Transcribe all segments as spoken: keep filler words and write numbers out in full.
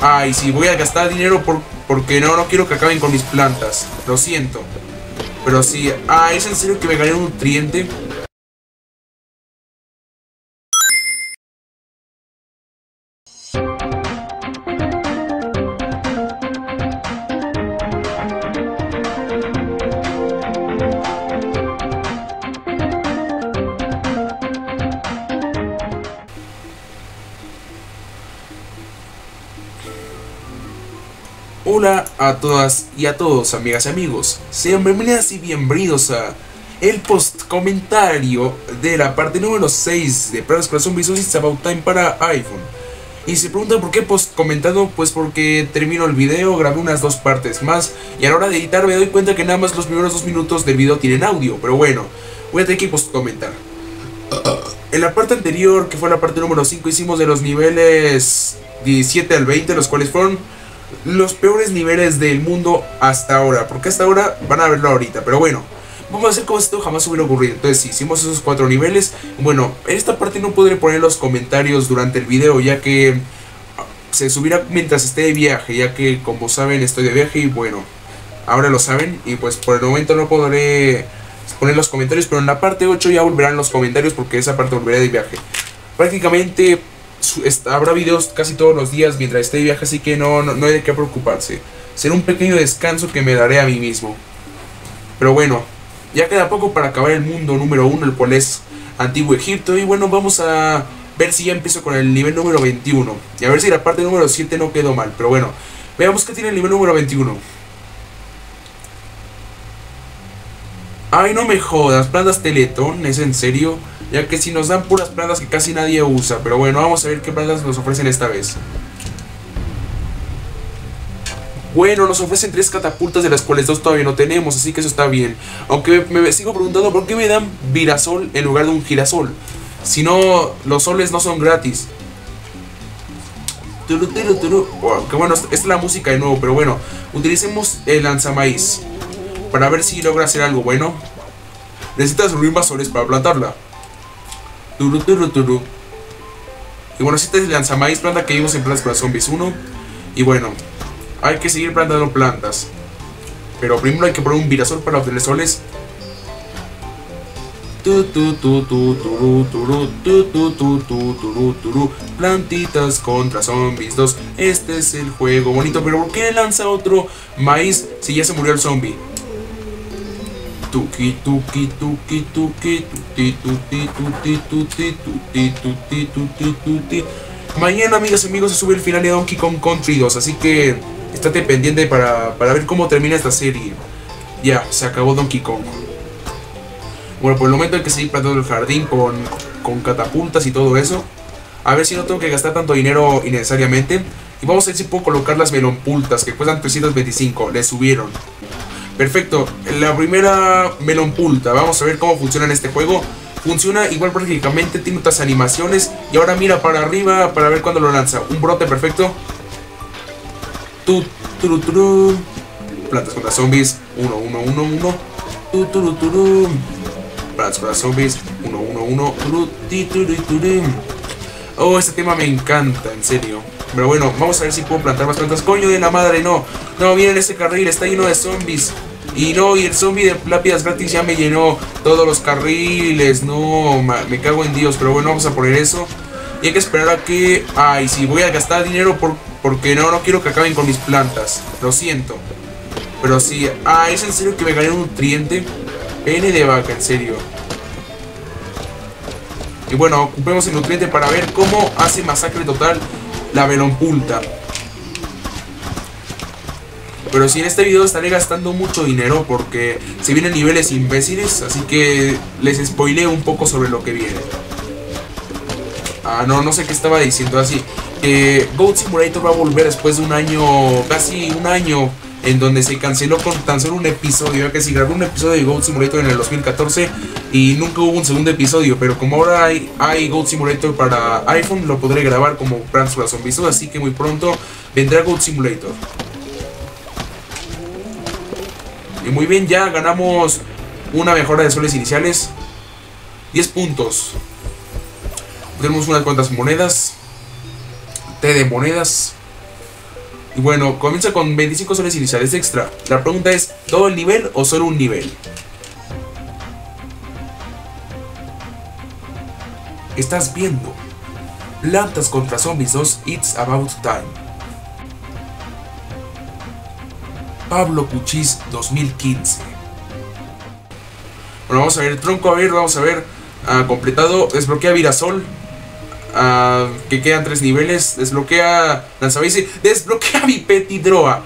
Ay, sí, voy a gastar dinero por, porque no, no quiero que acaben con mis plantas. Lo siento. Pero sí, ah, ¿es en serio que me gané un nutriente? Hola a todas y a todos, amigas y amigos. Sean bienvenidas y bienvenidos a el post comentario de la parte número seis de Plants vs Zombies, It's About Time para iPhone. Y se preguntan por qué post comentado, pues porque termino el video, grabé unas dos partes más y a la hora de editar me doy cuenta que nada más los primeros dos minutos del video tienen audio, pero bueno, voy a tener que post comentar. En la parte anterior, que fue la parte número cinco, hicimos de los niveles diecisiete al veinte, los cuales fueron los peores niveles del mundo hasta ahora, porque hasta ahora van a verlo ahorita, pero bueno, vamos a hacer como esto jamás hubiera ocurrido. Entonces si hicimos esos cuatro niveles, bueno, en esta parte no podré poner los comentarios durante el video, ya que se subirá mientras esté de viaje, ya que como saben estoy de viaje y bueno, ahora lo saben, y pues por el momento no podré poner los comentarios, pero en la parte ocho ya volverán los comentarios, porque esa parte volveré de viaje. Prácticamente habrá videos casi todos los días mientras esté de viaje, así que no, no, no hay de qué preocuparse. Será un pequeño descanso que me daré a mí mismo. Pero bueno, ya queda poco para acabar el mundo número uno, el cual es Antiguo Egipto. Y bueno, vamos a ver si ya empiezo con el nivel número veintiuno. Y a ver si la parte número siete no quedó mal. Pero bueno, veamos qué tiene el nivel número veintiuno. Ay, no me jodas, plantas Teletón, ¿es en serio? Ya que si nos dan puras plantas que casi nadie usa. Pero bueno, vamos a ver qué plantas nos ofrecen esta vez. Bueno, nos ofrecen tres catapultas, de las cuales dos todavía no tenemos, así que eso está bien. Aunque me, me sigo preguntando por qué me dan virasol en lugar de un girasol. Si no, los soles no son gratis. Turu, turu, turu. Bueno, que bueno, esta es la música de nuevo, pero bueno, utilicemos el lanzamaíz para ver si logra hacer algo bueno. Necesitas invasores para plantarla. Turu, turu, turu. Y bueno, si te lanza maíz, planta que vimos en Plants vs Zombies uno. Y bueno, hay que seguir plantando plantas, pero primero hay que poner un virasol para obtener soles. Tu, tu, tu, tu, turu, turu, tu, tu, tu, tu, turu, turu. Plantitas contra zombies dos. Este es el juego bonito. Pero ¿por qué lanza otro maíz si ya se murió el zombie? Tuki tuki tuki tuki tuki tuki tuki tuki tuki tuki tuki tuki. Mañana, amigas y amigos, se sube el final de Donkey Kong Country dos, así que estate pendiente para, para ver cómo termina esta serie. Ya, se acabó Donkey Kong. Bueno, por el momento hay que seguir plantando el jardín con, con catapultas y todo eso. A ver si no tengo que gastar tanto dinero innecesariamente. Y vamos a ver si puedo colocar las melonpultas, que cuestan trescientos veinticinco, le subieron. Perfecto, la primera melonpulta, vamos a ver cómo funciona en este juego. Funciona igual prácticamente, tiene otras animaciones. Y ahora mira para arriba para ver cuándo lo lanza. Un brote perfecto. Tu, tu, tu, tu. Plantas contra zombies, uno, uno, uno, uno. Tu, tu, tu, tu. Plantas contra zombies, uno, uno, uno. Oh, este tema me encanta, en serio. Pero bueno, vamos a ver si puedo plantar más plantas. Coño de la madre, no. No, miren ese carril, está lleno de zombies. Y no, y el zombie de plápidas gratis ya me llenó todos los carriles. No, ma, me cago en Dios. Pero bueno, vamos a poner eso. Y hay que esperar a que... Ay, sí, voy a gastar dinero por... porque no, no quiero que acaben con mis plantas. Lo siento. Pero sí... Ah, ¿es en serio que me gané un nutriente? Pene de vaca, en serio. Y bueno, ocupemos el nutriente para ver cómo hace masacre total la melonpulta. Pero si en este video estaré gastando mucho dinero, porque se vienen niveles imbéciles, así que les spoileo un poco sobre lo que viene. Ah, no, no sé qué estaba diciendo. Así que Goat Simulator va a volver después de un año, casi un año, en donde se canceló con tan solo un episodio, ya que si grabó un episodio de Goat Simulator en el dos mil catorce y nunca hubo un segundo episodio, pero como ahora hay, hay Goat Simulator para iPhone, lo podré grabar como Plants vs Zombies, así que muy pronto vendrá Goat Simulator. Y muy bien, ya ganamos una mejora de soles iniciales, diez puntos. Tenemos unas cuantas monedas, té de monedas. Y bueno, comienza con veinticinco soles iniciales extra. La pregunta es, ¿todo el nivel o solo un nivel? Estás viendo Plantas contra Zombies dos, It's About Time. Pablocuchis dos mil quince. Bueno, vamos a ver, tronco, a ver, vamos a ver. Uh, completado, desbloquea Virasol. Uh, que quedan tres niveles. Desbloquea Lanzabici. Desbloquea Bipetidroa.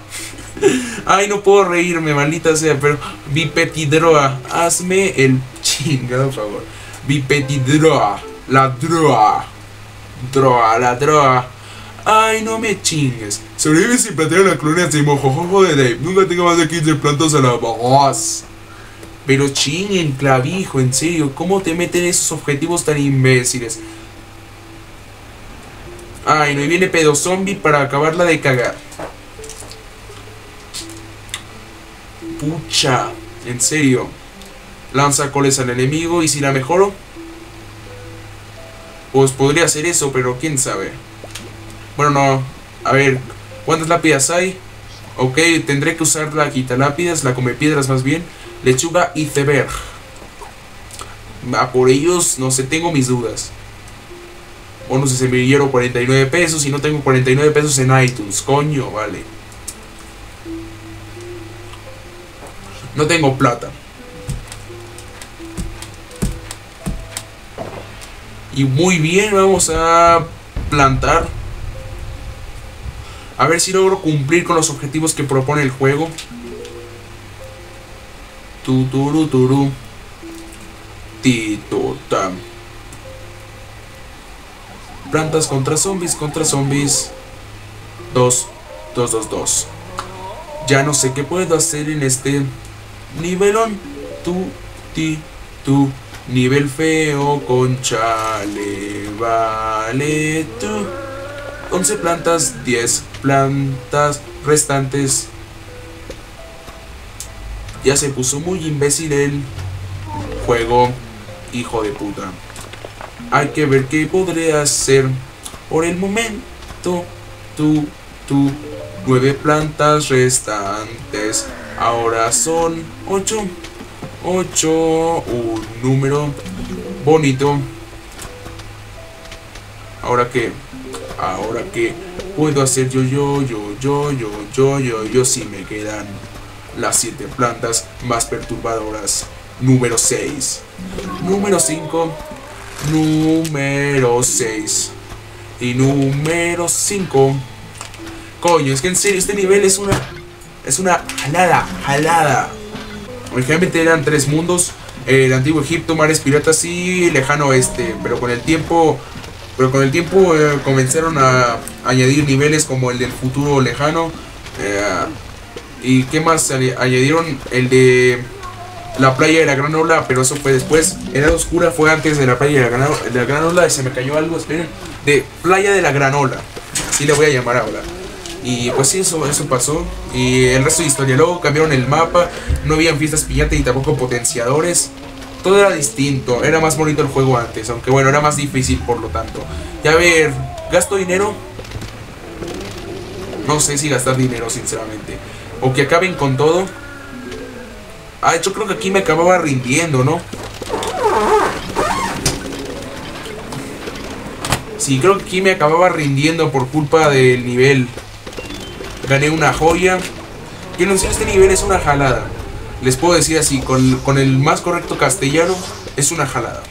Ay, no puedo reírme, maldita sea, pero Bipetidroa, hazme el chingado favor. Bipetidroa. La droga. Droga, la droga. Ay, no me chingues. Sobrevive sin plantear la colonia de mojojojo de Dave. Nunca tenga más de quince plantas a la voz. Pero chinguen, clavijo, en serio. ¿Cómo te meten esos objetivos tan imbéciles? Ay, no, y viene pedo zombie para acabarla de cagar. Pucha, en serio. Lanza coles al enemigo y si la mejoro, pues podría hacer eso, pero quién sabe. Bueno, no. A ver, ¿cuántas lápidas hay? Ok, tendré que usar la quitalápidas, la comepiedras más bien. Lechuga y iceberg. Ah, por ellos, no sé, tengo mis dudas. Bonus de semillero cuarenta y nueve pesos. Y no tengo cuarenta y nueve pesos en iTunes. Coño, vale. No tengo plata. Y muy bien, vamos a plantar. A ver si logro cumplir con los objetivos que propone el juego. Tuturu turu. Tito tam. Plantas contra zombies, contra zombies. dos, dos, dos, dos. Ya no sé qué puedo hacer en este nivelón. Tu, ti, tu. Nivel feo con chale, vale tú. once plantas, diez plantas restantes. Ya se puso muy imbécil el juego, hijo de puta. Hay que ver qué podré hacer. Por el momento, tú, tú, nueve plantas restantes. Ahora son ocho. ocho, un número bonito. Ahora que, ahora que puedo hacer yo, yo, yo, yo, yo, yo, yo, yo, si me quedan las siete plantas más perturbadoras. Número seis, número cinco, número seis y número cinco. Coño, es que en serio, este nivel es una, es una jalada, jalada. Originalmente eran tres mundos, el antiguo Egipto, mares piratas y lejano oeste, pero con el tiempo, pero con el tiempo eh, comenzaron a añadir niveles como el del futuro lejano, eh, y qué más añadieron, el de la playa de la Gran Ola, pero eso fue después. Era oscura, fue antes de la playa de la Gran, de la Gran Ola, y se me cayó algo, esperen, de playa de la Gran Ola, así le voy a llamar ahora. Y pues sí, eso, eso pasó. Y el resto de historia. Luego cambiaron el mapa. No habían fiestas piñata y tampoco potenciadores. Todo era distinto. Era más bonito el juego antes. Aunque bueno, era más difícil por lo tanto. Y a ver, ¿gasto dinero? No sé si gastar dinero, sinceramente. O que acaben con todo. Ah, yo creo que aquí me acababa rindiendo, ¿no? Sí, creo que aquí me acababa rindiendo por culpa del nivel. Gané una joya. Que no sé, este nivel es una jalada. Les puedo decir así, con, con el más correcto castellano, es una jalada.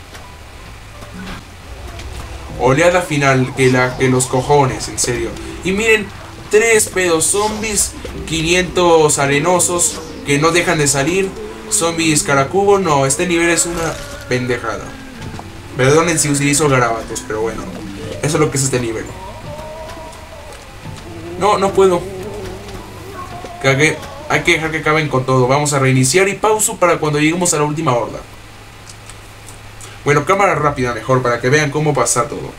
Oleada final, que la que los cojones, en serio. Y miren, tres pedos zombies, quinientos arenosos que no dejan de salir. Zombies caracubo, no, este nivel es una pendejada. Perdonen si utilizo garabatos, pero bueno, eso es lo que es este nivel. No, no puedo. Cagué. Hay que dejar que acaben con todo. Vamos a reiniciar y pauso para cuando lleguemos a la última horda. Bueno, cámara rápida mejor para que vean cómo pasa todo.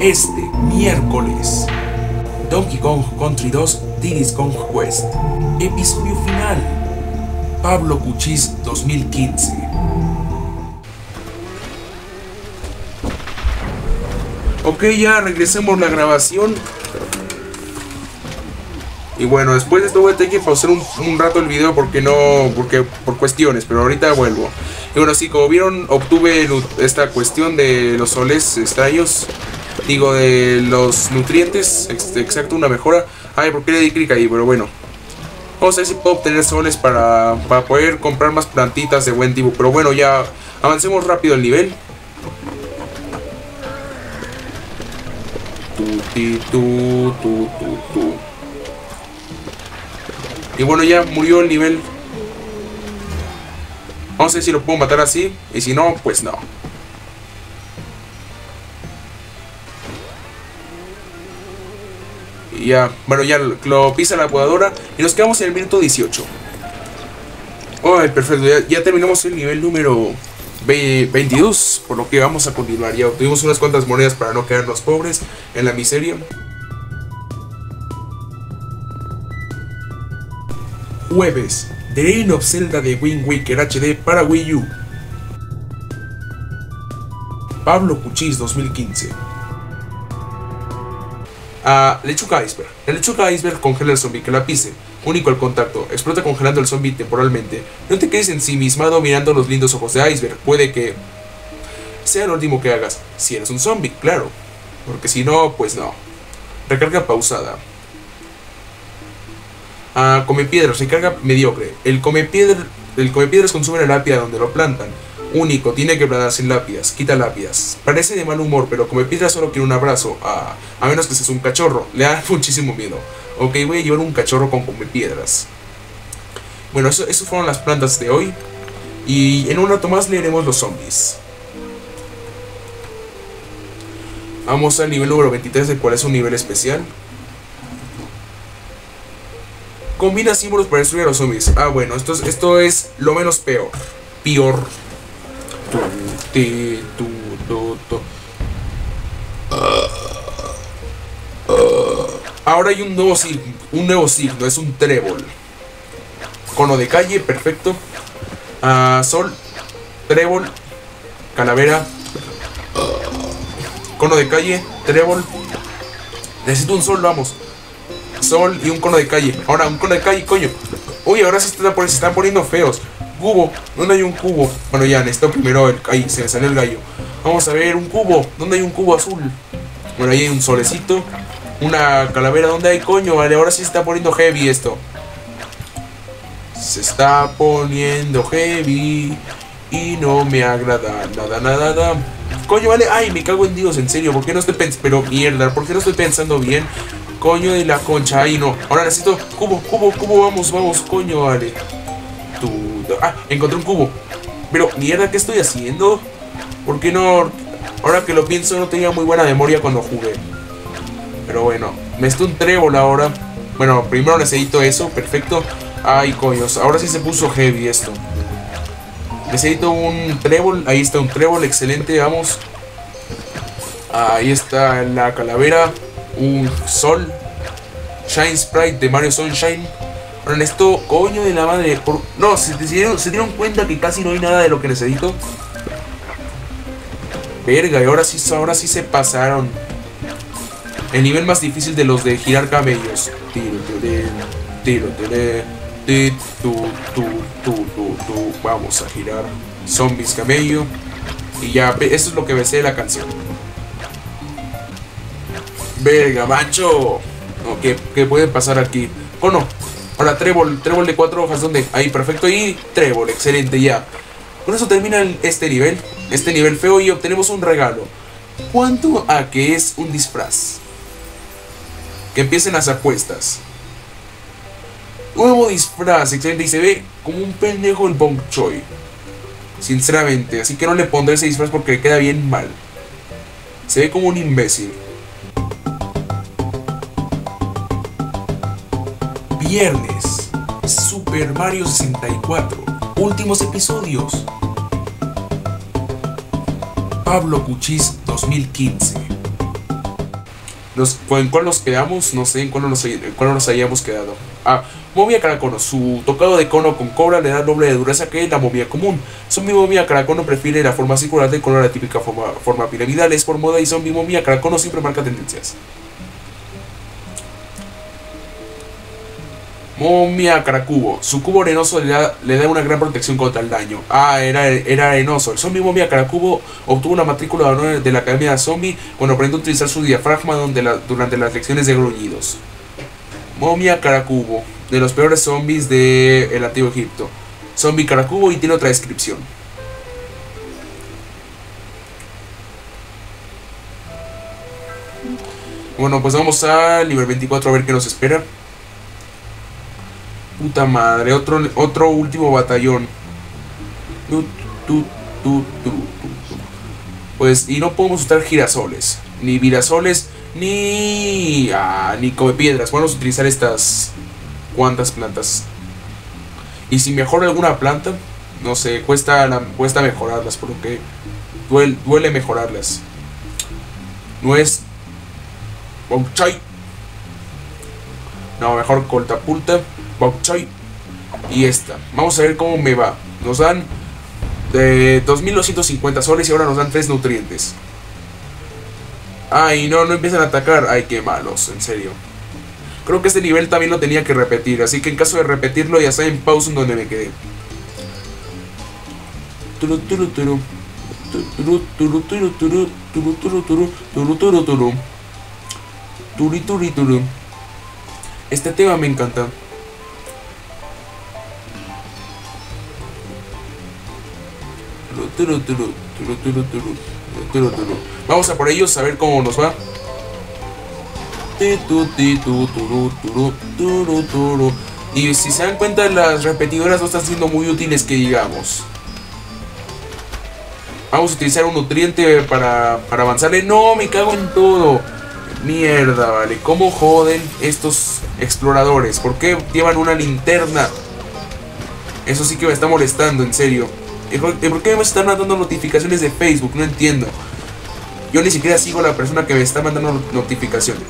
este miércoles. Donkey Kong Country dos, Diddy's Kong Quest. Episodio final. Pablocuchis dos mil quince. Ok, ya regresemos la grabación. Y bueno, después de esto voy a tener que pausar un, un rato el video porque no, porque por cuestiones, pero ahorita vuelvo. Y bueno, sí, como vieron, obtuve esta cuestión de los soles extraños, digo, de los nutrientes, exacto, una mejora. Ay, ¿por qué le di clic ahí? Pero bueno, vamos a ver si puedo obtener soles para, para poder comprar más plantitas de buen tipo. Pero bueno, ya avancemos rápido el nivel. Tu, ti, tu, tu, tu, tu. Y bueno, ya murió el nivel. Vamos a ver si lo puedo matar así. Y si no, pues no. Y ya, bueno, ya lo pisa la podadora. Y nos quedamos en el minuto dieciocho. Ay, perfecto. Ya, ya terminamos el nivel número veintidós. Por lo que vamos a continuar. Ya obtuvimos unas cuantas monedas para no quedarnos pobres en la miseria. Jueves, The Legend of Zelda de WinWaker H D para Wii U. Pablocuchis dos mil quince. Ah, lechuga iceberg. La lechuga iceberg congela al zombie que la pise. Único al contacto, explota congelando al zombie temporalmente. No te quedes ensimismado mirando los lindos ojos de iceberg. Puede que sea lo último que hagas. Si eres un zombie, claro. Porque si no, pues no. Recarga pausada. Ah, come piedras, recarga mediocre. El come, piedra, el come piedras consume la lápida donde lo plantan. Único, tiene que plantar sin lápidas, quita lápidas. Parece de mal humor, pero come piedras solo quiere un abrazo. Ah, a menos que seas un cachorro, le da muchísimo miedo. Ok, voy a llevar un cachorro con come piedras. Bueno, eso, eso fueron las plantas de hoy. Y en un rato más leeremos los zombies. Vamos al nivel número veintitrés, el cual es un nivel especial. Combina símbolos para destruir a los zombies. Ah, bueno, esto es, esto es lo menos peor. Peor. Ahora hay un nuevo signo. Un nuevo signo, es un trébol. Cono de calle, perfecto. Ah, sol, trébol, calavera. Cono de calle, trébol. Necesito un sol, vamos. Sol y un cono de calle. Ahora, un cono de calle, coño. Uy, ahora se están, se están poniendo feos. Cubo, ¿dónde hay un cubo? Bueno, ya, necesito primero el... Ahí, se me salió el gallo. Vamos a ver, un cubo. ¿Dónde hay un cubo azul? Bueno, ahí hay un solecito. Una calavera, ¿dónde hay, coño? Vale, ahora sí se está poniendo heavy esto. Se está poniendo heavy. Y no me agrada nada, nada, nada. Coño, vale, ay, me cago en Dios, en serio. ¿Por qué no estoy pensando? Pero mierda, ¿por qué no estoy pensando bien? Coño de la concha, ahí no. Ahora necesito cubo, cubo, cubo, vamos, vamos, coño, vale. Tú, ah, encontré un cubo. Pero, mierda, ¿qué estoy haciendo? ¿Por qué no? Ahora que lo pienso, no tenía muy buena memoria cuando jugué. Pero bueno, necesito un trébol ahora. Bueno, primero necesito eso, perfecto. Ay, coños, ahora sí se puso heavy esto. Necesito un trébol, ahí está un trébol, excelente, vamos. Ahí está la calavera. Un sol, Shine Sprite de Mario Sunshine. Ahora necesito, coño de la madre. Por... No, ¿se dieron, se dieron cuenta que casi no hay nada de lo que necesito? Verga, y ahora sí, ahora sí se pasaron. El nivel más difícil de los de girar camellos. Tiro, tiro, tiro, tiro, tiro, tu, tu, tu, tu. Vamos a girar zombies camello. Y ya, eso es lo que me sé de la canción. Verga, macho. Okay, ¿qué puede pasar aquí? Cono. Ahora trébol, trébol de cuatro hojas, ¿dónde? Ahí, perfecto. Y trébol, excelente, ya. Con eso termina este nivel. Este nivel feo y obtenemos un regalo. ¿Cuánto a que es un disfraz? Que empiecen las apuestas. Nuevo disfraz, excelente. Y se ve como un pendejo el Bong Choy. Sinceramente, así que no le pondré ese disfraz porque le queda bien mal. Se ve como un imbécil. Viernes, Super Mario sesenta y cuatro, últimos episodios. Pablocuchis dos mil quince. Nos, ¿En cuál nos quedamos? No sé en cuál nos, en cuál nos hayamos quedado. Ah, momia caracono. Su tocado de cono con cobra le da doble de dureza que la momia común. Zombie momia caracono prefiere la forma circular del color, la típica forma, forma piramidal. Es por moda y zombie momia caracono siempre marca tendencias. Momia caracubo. Su cubo arenoso le da, le da una gran protección contra el daño. Ah, era, era arenoso. El zombie momia caracubo obtuvo una matrícula de honor de la Academia de Zombie cuando aprendió a utilizar su diafragma donde la, durante las lecciones de gruñidos. Momia caracubo. De los peores zombies del Antiguo Egipto. Zombie caracubo y tiene otra descripción. Bueno, pues vamos a nivel veinticuatro a ver qué nos espera. Puta madre, otro, otro último batallón. Tu, tu, tu, tu, tu, tu. Pues, y no podemos usar girasoles, ni virasoles, ni ah, ni comepiedras. Vamos a utilizar estas cuantas plantas. Y si mejoro alguna planta, no sé, cuesta, la, cuesta mejorarlas, por lo que duele, duele mejorarlas. No es... No, mejor coltapulta. Y esta, vamos a ver cómo me va. Nos dan de dos mil doscientos cincuenta soles y ahora nos dan tres nutrientes. Ay, no, no empiezan a atacar. Ay, qué malos, en serio. Creo que este nivel también lo tenía que repetir, así que en caso de repetirlo ya saben, pausen donde me quedé. Este tema me encanta. Vamos a por ellos a ver cómo nos va. Y si se dan cuenta, las repetidoras no están siendo muy útiles que digamos. Vamos a utilizar un nutriente para, para avanzarle. No, me cago en todo. Mierda, vale. ¿Cómo joden estos exploradores? ¿Por qué llevan una linterna? Eso sí que me está molestando, en serio. ¿Por qué me están mandando notificaciones de Facebook? No entiendo. Yo ni siquiera sigo a la persona que me está mandando notificaciones.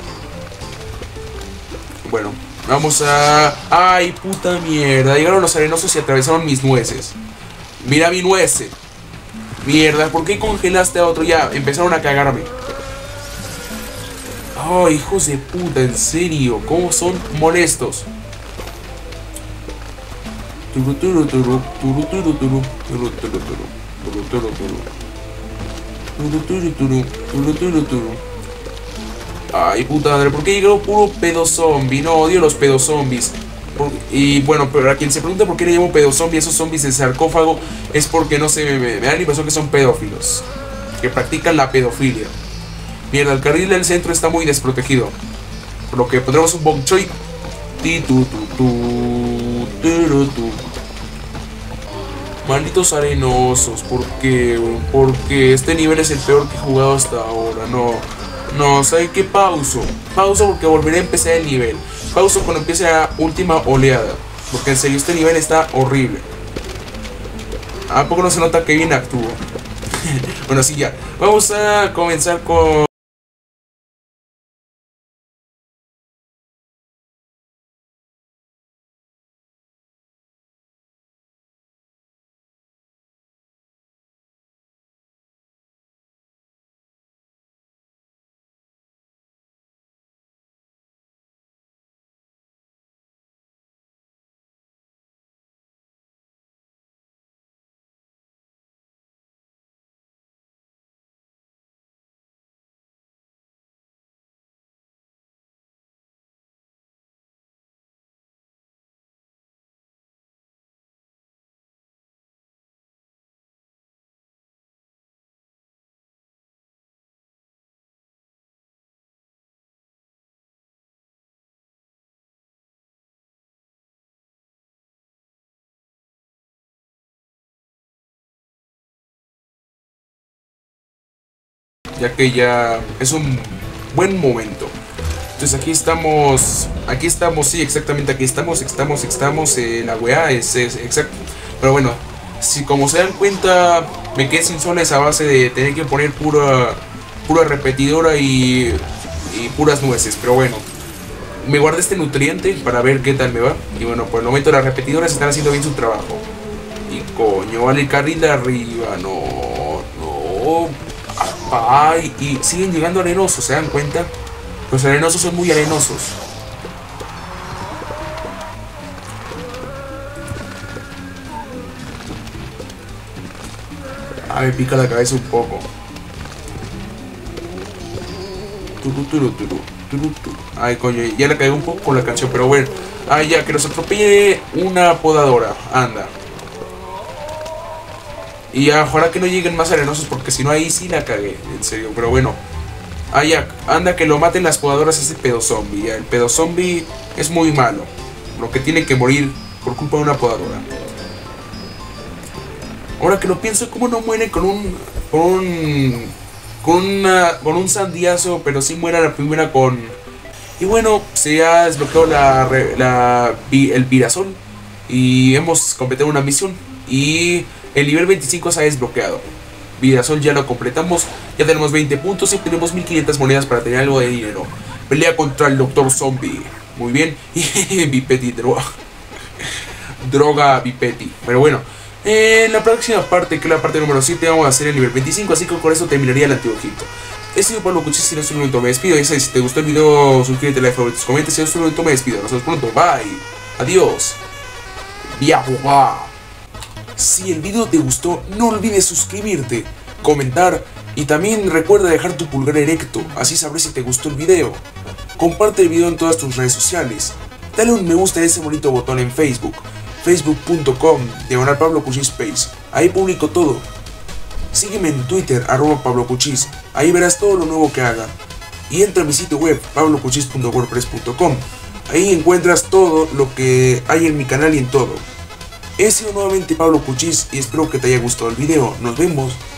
Bueno, vamos a... ¡Ay, puta mierda! Llegaron los arenosos y atravesaron mis nueces. ¡Mira mi nuece! ¡Mierda! ¿Por qué congelaste a otro? Ya, empezaron a cagarme. ¡Oh, hijos de puta! En serio, ¿cómo son molestos? Ay, puta madre, ¿por qué llegó puro pedo zombie? No, odio los pedo zombies. Y bueno, pero a quien se pregunta por qué le llamo pedo zombie, esos zombies de sarcófago, es porque no sé, me, me, me da la impresión que son pedófilos, que practican la pedofilia. Mierda, el carril del centro está muy desprotegido, por lo que pondremos un bok choy. Malditos arenosos, porque porque este nivel es el peor que he jugado hasta ahora. No, no, ¿saben qué? Pauso, pauso porque volveré a empezar el nivel. Pauso cuando empiece la última oleada, porque en serio este nivel está horrible. ¿A poco no se nota que bien actúo? Bueno, sí, ya, vamos a comenzar con... ya que ya es un buen momento. Entonces aquí estamos, aquí estamos, sí, exactamente, aquí estamos, estamos, estamos, eh, la weá, es, es exacto. Pero bueno, si como se dan cuenta, me quedé sin soles a base de tener que poner pura, pura repetidora y y puras nueces, pero bueno, me guardé este nutriente para ver qué tal me va. Y bueno, por el momento las repetidoras están haciendo bien su trabajo. Y coño, vale, el carril de arriba, no, no, ay, y siguen llegando arenosos, ¿se dan cuenta? Los arenosos son muy arenosos. Ah, me pica la cabeza un poco. Ay, coño, ya la caí un poco con la canción, pero bueno. Ay, ya, que nos atropelle una podadora. Anda. Y ya, ojalá que no lleguen más arenosos, porque si no ahí sí la cagué, en serio, pero bueno. Ah, ya, anda, que lo maten las podadoras a ese pedo zombie. Ya, el pedo zombie es muy malo. Lo que tiene que morir por culpa de una podadora. Ahora que lo pienso, ¿cómo no muere con un... con un... Con, una, con un sandiazo, pero sí muera la primera con... Y bueno, se ha desbloqueado la, la, el pirasol y hemos completado una misión. Y el nivel veinticinco se ha desbloqueado. Pirasol ya lo completamos, ya tenemos veinte puntos y tenemos mil quinientas monedas para tener algo de dinero. Pelea contra el Doctor Zombie. Muy bien. Y Bipeti, droga. Droga Bipeti. Pero bueno. En la próxima parte, que es la parte número siete, vamos a hacer el nivel veinticinco, así que con eso terminaría el Antiguo Egipto. He sido Pablocuchis, si no es un momento me despido. Ya sabes, si te gustó el video, suscríbete, like, favoritos, comentes. Si no es un momento me despido. Nos vemos pronto, bye, adiós, viajuá. Si el video te gustó, no olvides suscribirte, comentar y también recuerda dejar tu pulgar erecto, así sabré si te gustó el video. Comparte el video en todas tus redes sociales, dale un me gusta a ese bonito botón en Facebook. facebook punto com diagonal Pablocuchis Space. Ahí publico todo. Sígueme en Twitter, arroba Pablocuchis. Ahí verás todo lo nuevo que haga. Y entra a mi sitio web, pablocuchis punto wordpress punto com. Ahí encuentras todo lo que hay en mi canal y en todo. He sido nuevamente Pablocuchis y espero que te haya gustado el video. Nos vemos.